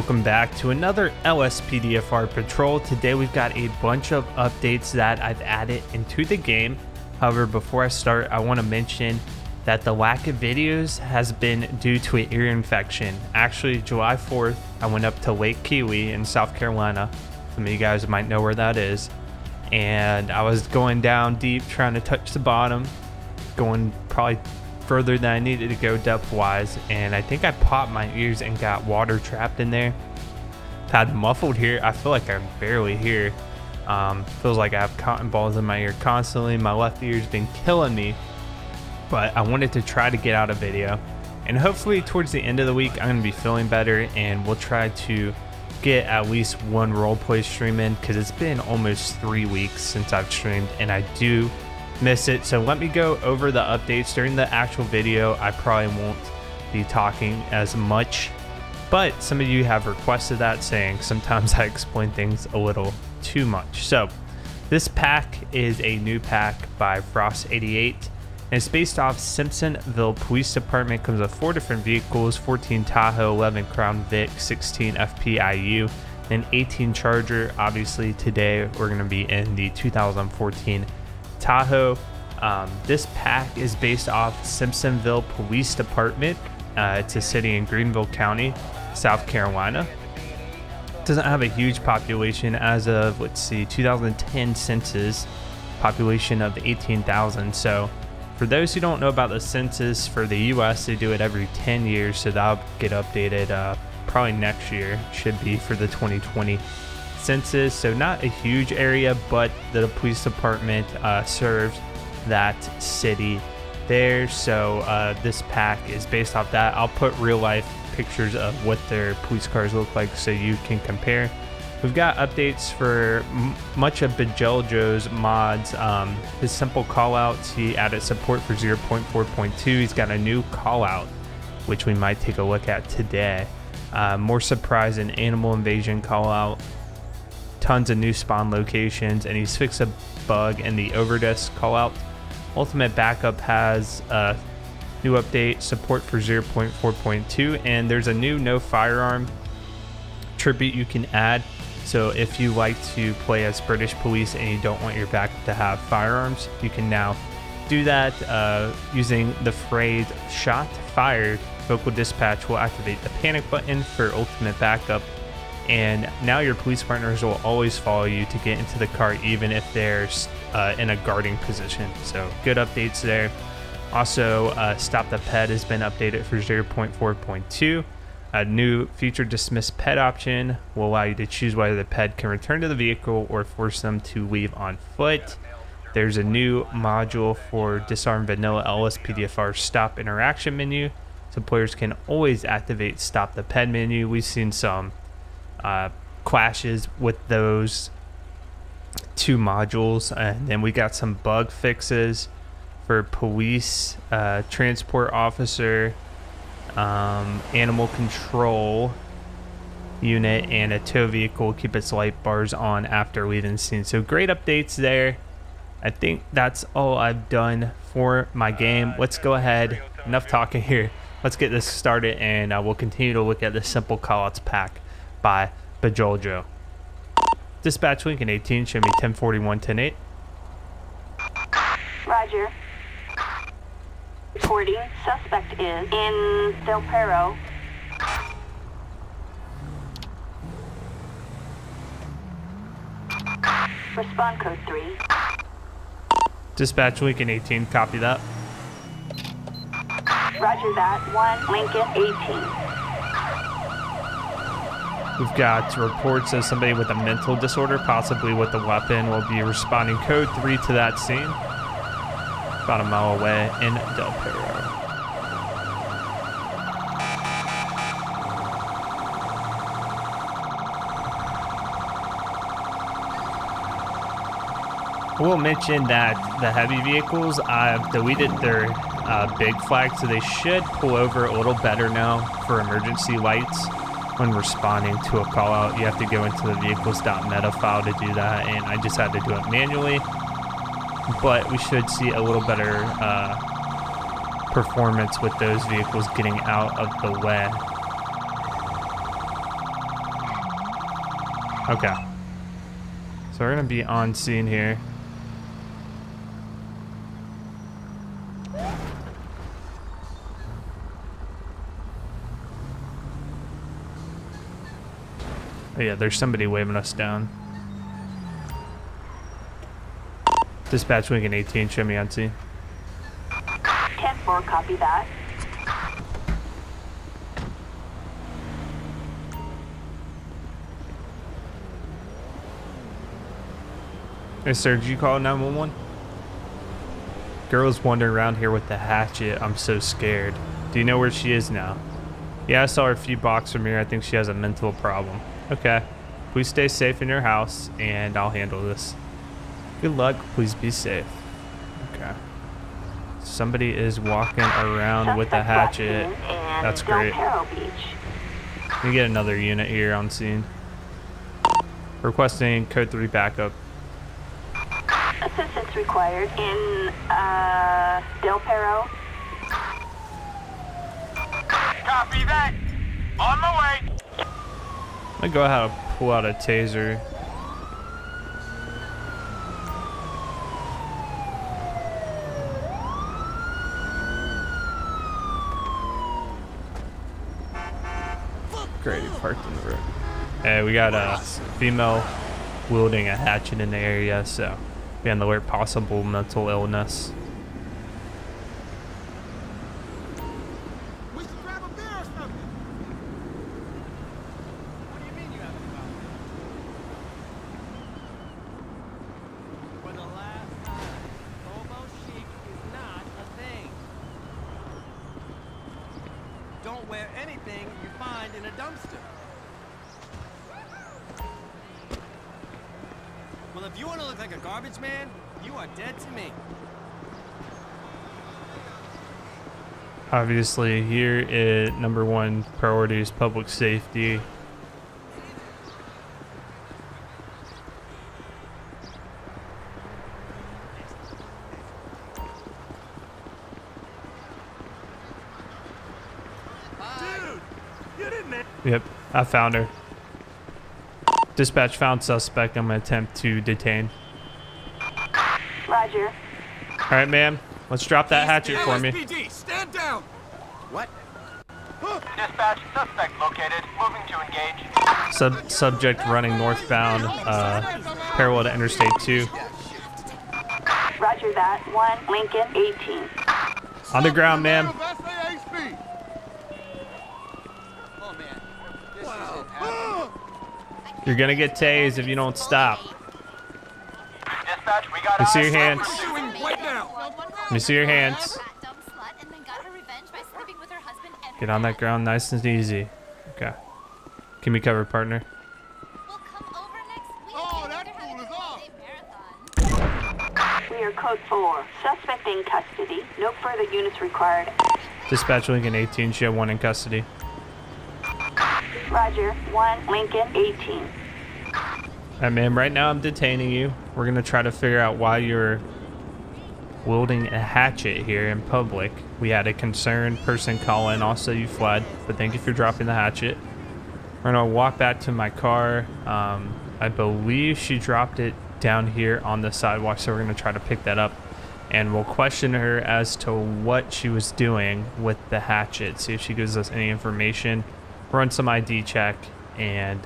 welcome back to another LSPDFR patrol. Today we've got a bunch of updates that I've added into the game. However, before I start, I want to mention that the lack of videos has been due to an ear infection. Actually, July 4th, I went up to Lake Kiwi in South Carolina. Some of you guys might know where that is. And I was going down deep, trying to touch the bottom, going probably further than I needed to go depth-wise, and I think I popped my ears and got water trapped in there. Had muffled here. I feel like I'm barely here. Feels like I have cotton balls in my ear constantly. My left ear's been killing me, but I wanted to try to get out a video, and hopefully towards the end of the week I'm gonna be feeling better, and we'll try to get at least one roleplay stream in, because it's been almost 3 weeks since I've streamed, and I do miss it. So let me go over the updates during the actual video. I probably won't be talking as much, but some of you have requested that, saying sometimes I explain things a little too much. So this pack is a new pack by Frost88, and it's based off Simpsonville Police Department. Comes with 4 different vehicles: 14 Tahoe, 11 Crown Vic, 16 FPIU, and 18 Charger. Obviously today we're going to be in the 2014 Tahoe. This pack is based off Simpsonville Police Department. It's a city in Greenville County, South Carolina. It doesn't have a huge population as of, let's see, 2010 census, population of 18,000. So for those who don't know about the census for the US, they do it every 10 years. So that'll get updated probably next year, should be for the 2020 census. So not a huge area, but the police department serves that city there. So this pack is based off that. I'll put real life pictures of what their police cars look like so you can compare. We've got updates for much of Magellan's mods. His simple call outs, he added support for 0.4.2. He's got a new call out, which we might take a look at today. More surprise and animal invasion call out. Tons of new spawn locations, and he's fixed a bug in the overdose callout. Ultimate Backup has a new update, support for 0.4.2, and there's a new no firearm tribute you can add. So if you like to play as British police and you don't want your backup to have firearms, you can now do that using the phrase "shot fired." Vocal dispatch will activate the panic button for Ultimate Backup, and now your police partners will always follow you to get into the car, even if they're in a guarding position. So good updates there. Also, Stop the Pet has been updated for 0.4.2. A new feature, Dismiss Pet option, will allow you to choose whether the pet can return to the vehicle or force them to leave on foot. There's a new module for Disarm Vanilla LSPDFR Stop Interaction menu, so players can always activate Stop the Pet menu. We've seen some clashes with those two modules, and then we got some bug fixes for police, transport officer, animal control unit, and a tow vehicle keep its light bars on after leaving the scene. So great updates there. I think that's all I've done for my game. Let's go ahead, enough talking here, let's get this started, and we'll continue to look at the simple callouts pack by Bajoljo. Dispatch Lincoln 18, show me 1041-108. Roger. Reporting suspect is in Del Perro. Respond code 3. Dispatch Lincoln 18, copy that. Roger that. 1 Lincoln 18. We've got reports of somebody with a mental disorder, possibly with a weapon. We'll be responding code 3 to that scene. About a mile away in Del Perro. I will mention that the heavy vehicles, I've deleted their big flag, so they should pull over a little better now for emergency lights. When responding to a call out, you have to go into the vehicles.meta file to do that, and I just had to do it manually, but we should see a little better performance with those vehicles getting out of the way. Okay. So we're going to be on scene here. Oh yeah, there's somebody waving us down. Dispatch Wing and 18, show me on scene. 10-4, copy that. Hey, sir, did you call 911? Girl's wandering around here with the hatchet. I'm so scared. Do you know where she is now? Yeah, I saw her a few blocks from here. I think she has a mental problem. Okay. Please stay safe in your house, and I'll handle this. Good luck. Please be safe. Okay. Somebody is walking around with the hatchet. That's great. Let me get another unit here on scene. Requesting code 3 backup. Assistance required in Del Perro. Copy that. On my way. I'm gonna go ahead and pull out a taser. Great, he parked in the road. Hey, we got a female wielding a hatchet in the area, so be on the alert, possible mental illness. We should grab a beer or something. What do you mean you haven't found it? For the last time, homo chic is not a thing. Don't wear anything you find in a dumpster. Well, if you want to look like a garbage man, you are dead to me. Obviously, here is number one priority is public safety. Dude, you didn't. Yep, I found her. Dispatch found suspect. I'm going to attempt to detain. Roger. All right, ma'am. Let's drop that hatchet for me. LSPD, stand down. What? Dispatch, suspect located. Moving to engage. Subject running northbound, parallel to Interstate 2. Roger that. 1 Lincoln 18. On the ground, ma'am. You're gonna get tased if you don't stop. Dispatch, we got. Let me see your hands. Let me see your hands. Get on that ground nice and easy. Okay. Give me cover, partner. We'll come over next week. Oh, that fool is off. We are code 4. Suspect in custody. No further units required. Dispatch Lincoln 18, she had 1 in custody. Roger, 1 Lincoln 18. Alright, ma'am, right now I'm detaining you. We're gonna try to figure out why you're wielding a hatchet here in public. We had a concerned person call in, also you fled, but thank you for dropping the hatchet. We're gonna walk back to my car. I believe she dropped it down here on the sidewalk, so we're gonna try to pick that up. And we'll question her as to what she was doing with the hatchet, see if she gives us any information. Run some ID check, and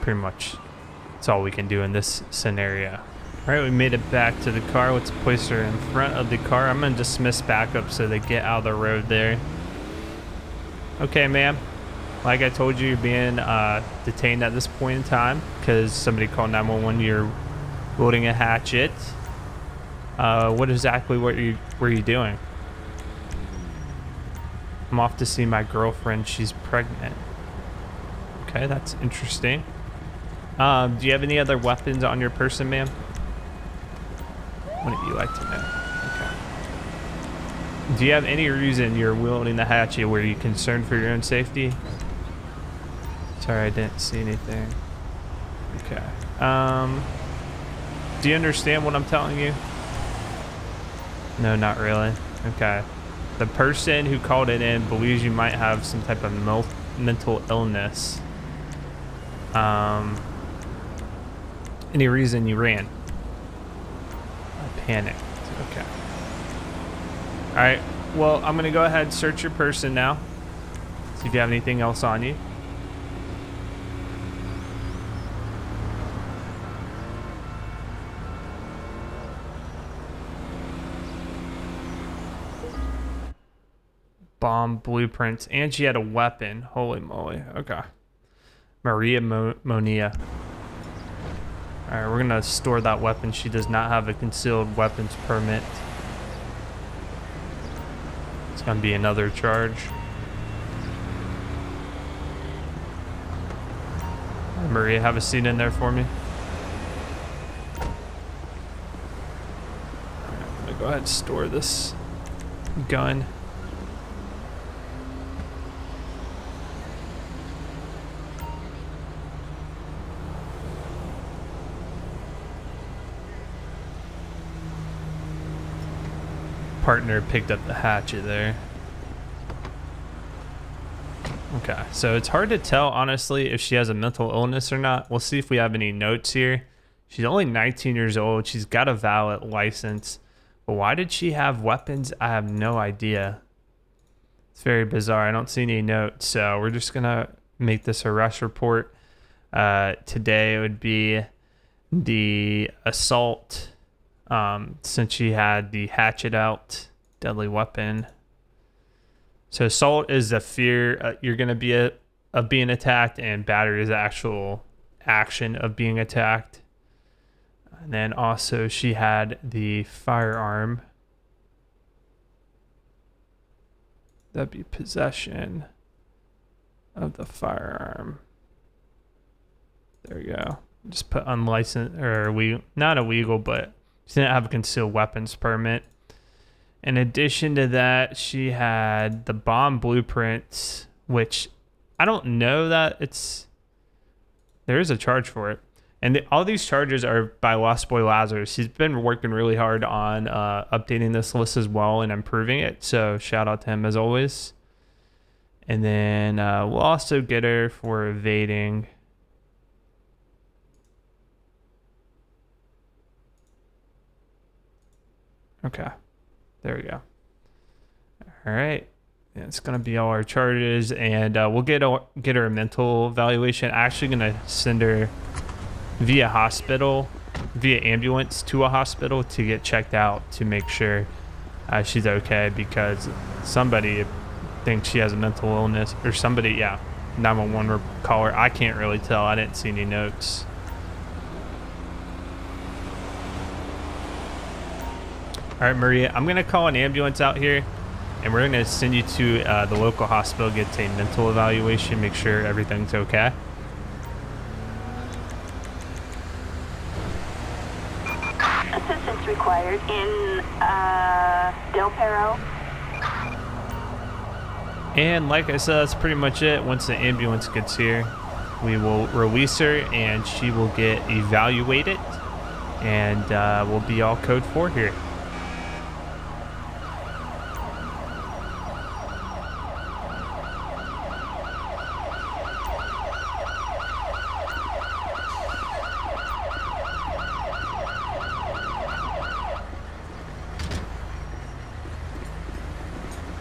pretty much that's all we can do in this scenario. All right, we made it back to the car. Let's place her in front of the car. I'm gonna dismiss backup so they get out of the road there. Okay, ma'am. Like I told you, you're being detained at this point in time because somebody called 911. You're wielding a hatchet. What exactly were you doing? I'm off to see my girlfriend. She's pregnant. Okay, that's interesting. Do you have any other weapons on your person, ma'am? Wouldn't you like to know? Okay. Do you have any reason you're wielding the hatchet? Were you concerned for your own safety? Sorry, I didn't see anything. Okay. Do you understand what I'm telling you? No, not really. Okay. The person who called it in believes you might have some type of mental illness. any reason you ran. I panicked. Okay. All right. Well, I'm going to go ahead and search your person now. See if you have anything else on you. Bomb blueprints, and she had a weapon. Holy moly. Okay. Maria Monia. All right, we're gonna store that weapon. She does not have a concealed weapons permit. It's gonna be another charge. Right, Maria, have a seat in there for me. All right, I'm gonna go ahead and store this gun. Partner picked up the hatchet there. Okay, so it's hard to tell honestly if she has a mental illness or not. We'll see if we have any notes here. She's only 19 years old. She's got a valid license, but why did she have weapons? I have no idea. It's very bizarre. I don't see any notes, so we're just gonna make this arrest report. Today it would be the assault. Since she had the hatchet out, deadly weapon. So assault is the fear you're going to be of being attacked, and battery is the actual action of being attacked. And then also she had the firearm. That'd be possession of the firearm. There we go. Just put unlicensed, or we not illegal, but she didn't have a concealed weapons permit. In addition to that, she had the bomb blueprints, which I don't know that it's... There is a charge for it. And all these charges are by Lost Boy Lazarus. He's been working really hard on updating this list as well and improving it. So shout out to him as always. And then we'll also get her for evading... Okay, there we go. All right, it's gonna be all our charges, and we'll get her a mental evaluation. Actually, gonna send her via hospital, via ambulance to a hospital to get checked out to make sure she's okay, because somebody thinks she has a mental illness or somebody. Yeah, 911 caller. I can't really tell. I didn't see any notes. All right, Maria, I'm going to call an ambulance out here, and we're going to send you to the local hospital, get a mental evaluation, make sure everything's okay. Assistance required in Del Perro. And like I said, that's pretty much it. Once the ambulance gets here, we will release her, and she will get evaluated, and we'll be all code 4 here.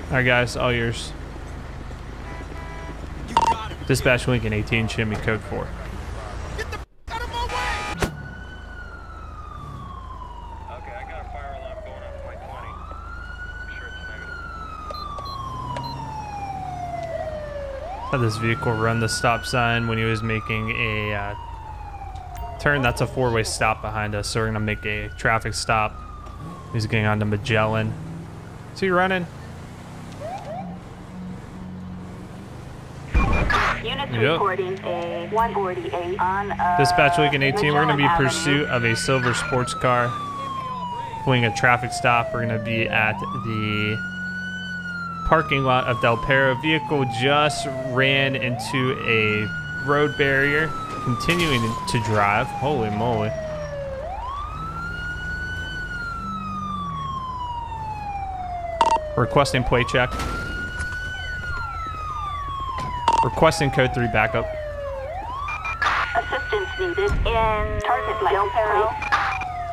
All right, guys, all yours. You got him. Dispatch Lincoln 18, shimmy code 4. Get the out of my way! Okay, I got a fire alarm going off my 20. I'm sure it's negative. Let this vehicle run the stop sign when he was making a turn. That's a four-way stop behind us, so we're gonna make a traffic stop. He's getting onto Magellan. So you're running. Yep. A 148 on, Dispatch Lincoln 18, we're going to be in pursuit of a silver sports car. Pulling a traffic stop, we're going to be at the parking lot of Del Perro. Vehicle just ran into a road barrier, continuing to drive. Holy moly. Requesting plate check. Requesting code 3 backup. Assistance seated in target light peril.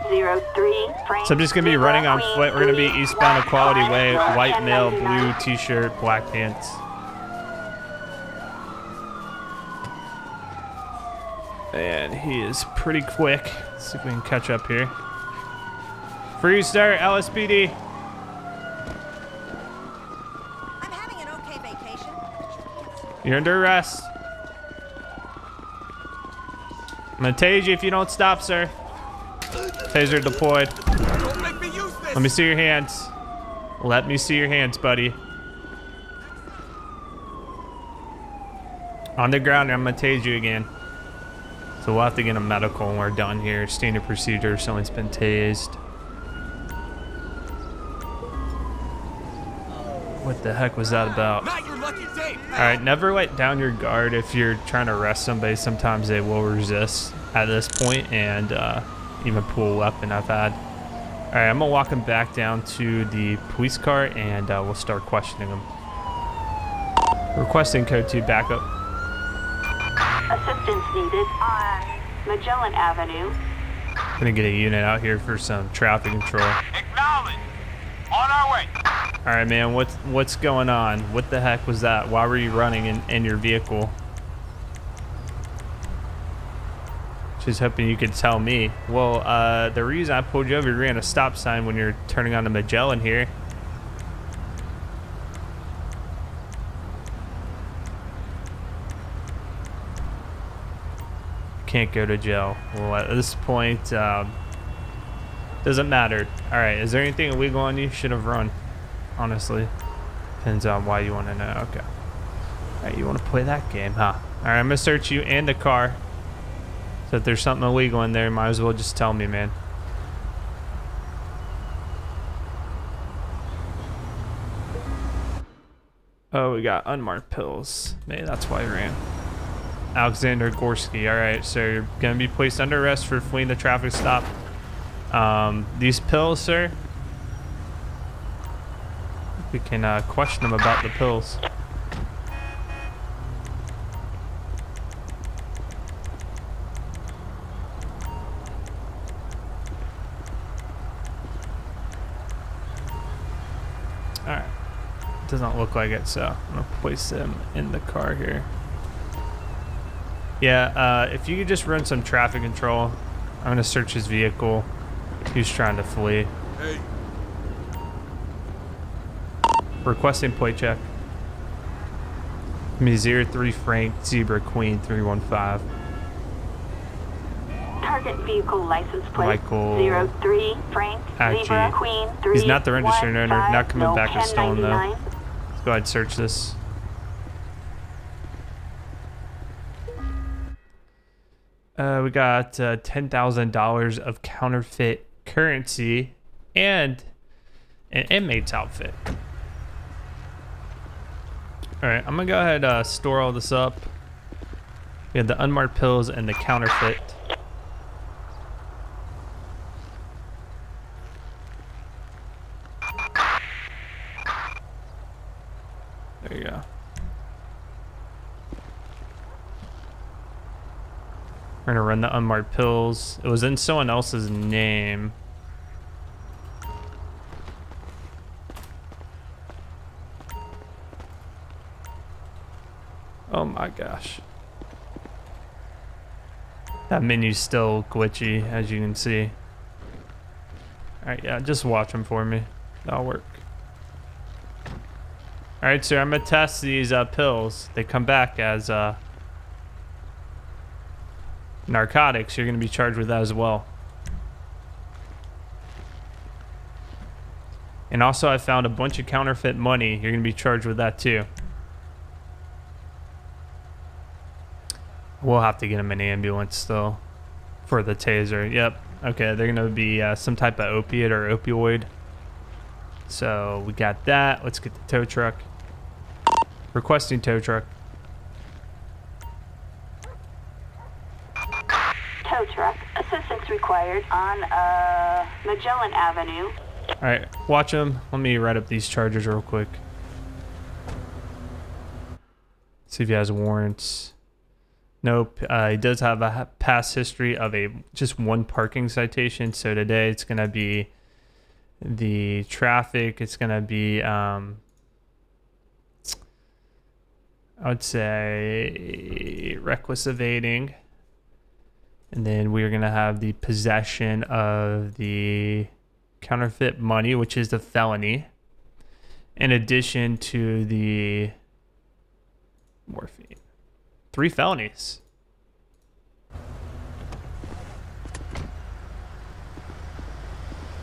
03. So I'm just gonna be running on foot. We're gonna be eastbound Equality Way. White male, blue t-shirt, black pants. And he is pretty quick. Let's see if we can catch up here. For you, sir, LSPD. I'm having an okay vacation. You're under arrest. I'm gonna tase you if you don't stop, sir. Taser deployed. Don't make me use this. Let me see your hands. Let me see your hands, buddy. On the ground, I'm gonna tase you again. So we'll have to get a medical when we're done here. Standard procedure if someone's been tased. What the heck was that about? Alright, never let down your guard if you're trying to arrest somebody. Sometimes they will resist at this point and even pull a weapon. I've had. Alright, I'm gonna walk him back down to the police car and we'll start questioning him. Requesting code 2 backup. Assistance needed on Magellan Avenue. Gonna get a unit out here for some traffic control. Acknowledge. On our way. All right, man, what's going on? What the heck was that? Why were you running in your vehicle? Just hoping you could tell me. Well, the reason I pulled you over, you ran a stop sign when you're turning on the Magellan here. Can't go to jail. Well, at this point, doesn't matter. All right, is there anything illegal on you? Should have run. Honestly, depends on why you want to know. Okay. All right, you want to play that game, huh? All right, I'm gonna search you and the car. So if there's something illegal in there, you might as well just tell me, man. Oh, we got unmarked pills. Maybe that's why I ran. Alexander Gorski. All right, sir, you're gonna be placed under arrest for fleeing the traffic stop. These pills, sir. We can question him about the pills. All right, doesn't look like it, so I'm gonna place him in the car here. Yeah, if you could just run some traffic control, I'm gonna search his vehicle. He's trying to flee. Hey. Requesting plate check. Me 03 Frank Zebra Queen 315. Target vehicle license plate. Michael 03 Frank Zebra Queen 315. He's not the registering owner. Not coming back with stolen though. Let's go ahead and search this. We got $10,000 of counterfeit currency and an inmate's outfit. All right, I'm gonna go ahead and store all this up. We have the unmarked pills and the counterfeit. There you go. We're gonna run the unmarked pills. It was in someone else's name. Oh my gosh. That menu's still glitchy, as you can see. All right, yeah, just watch them for me. That'll work. All right, sir, I'm gonna test these pills. They come back as narcotics. You're gonna be charged with that as well. And also I found a bunch of counterfeit money. You're gonna be charged with that too. We'll have to get him an ambulance though for the taser. Yep. Okay, they're gonna be some type of opiate or opioid. So we got that. Let's get the tow truck. Requesting tow truck. Tow truck. Assistance required on Magellan Avenue. All right, watch him. Let me write up these charges real quick. See if he has warrants. Nope. He does have a past history of just one parking citation. So today it's going to be the traffic. It's going to be, I would say, reckless evading. And then we're going to have the possession of the counterfeit money, which is the felony, in addition to the morphine. 3 felonies. All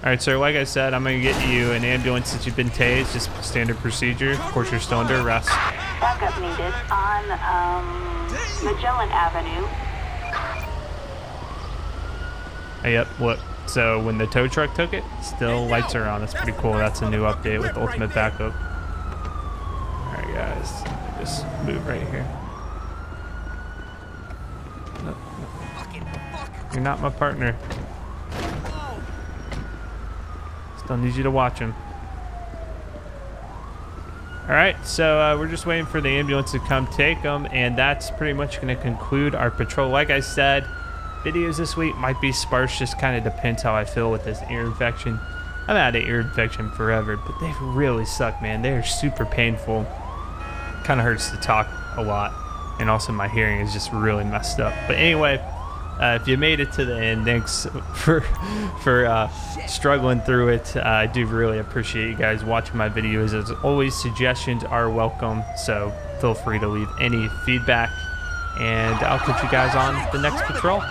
right, sir, like I said, I'm going to get you an ambulance since you've been tased. Just standard procedure. Of course, you're still under arrest. Backup needed on Magellan Avenue. Yep, what? So when the tow truck took it, still lights are on. That's pretty cool. That's a new update with ultimate backup. All right, guys, just move right here. You're not my partner. Still need you to watch him. All right, so we're just waiting for the ambulance to come take him, and that's pretty much going to conclude our patrol. Like I said, videos this week might be sparse. Just kind of depends how I feel with this ear infection. I've had an ear infection forever, but they really suck, man. They are super painful. Kind of hurts to talk a lot, and also my hearing is just really messed up. But anyway, if you made it to the end, thanks for struggling through it. I do really appreciate you guys watching my videos. As always, suggestions are welcome, so feel free to leave any feedback, and I'll catch you guys on the next patrol.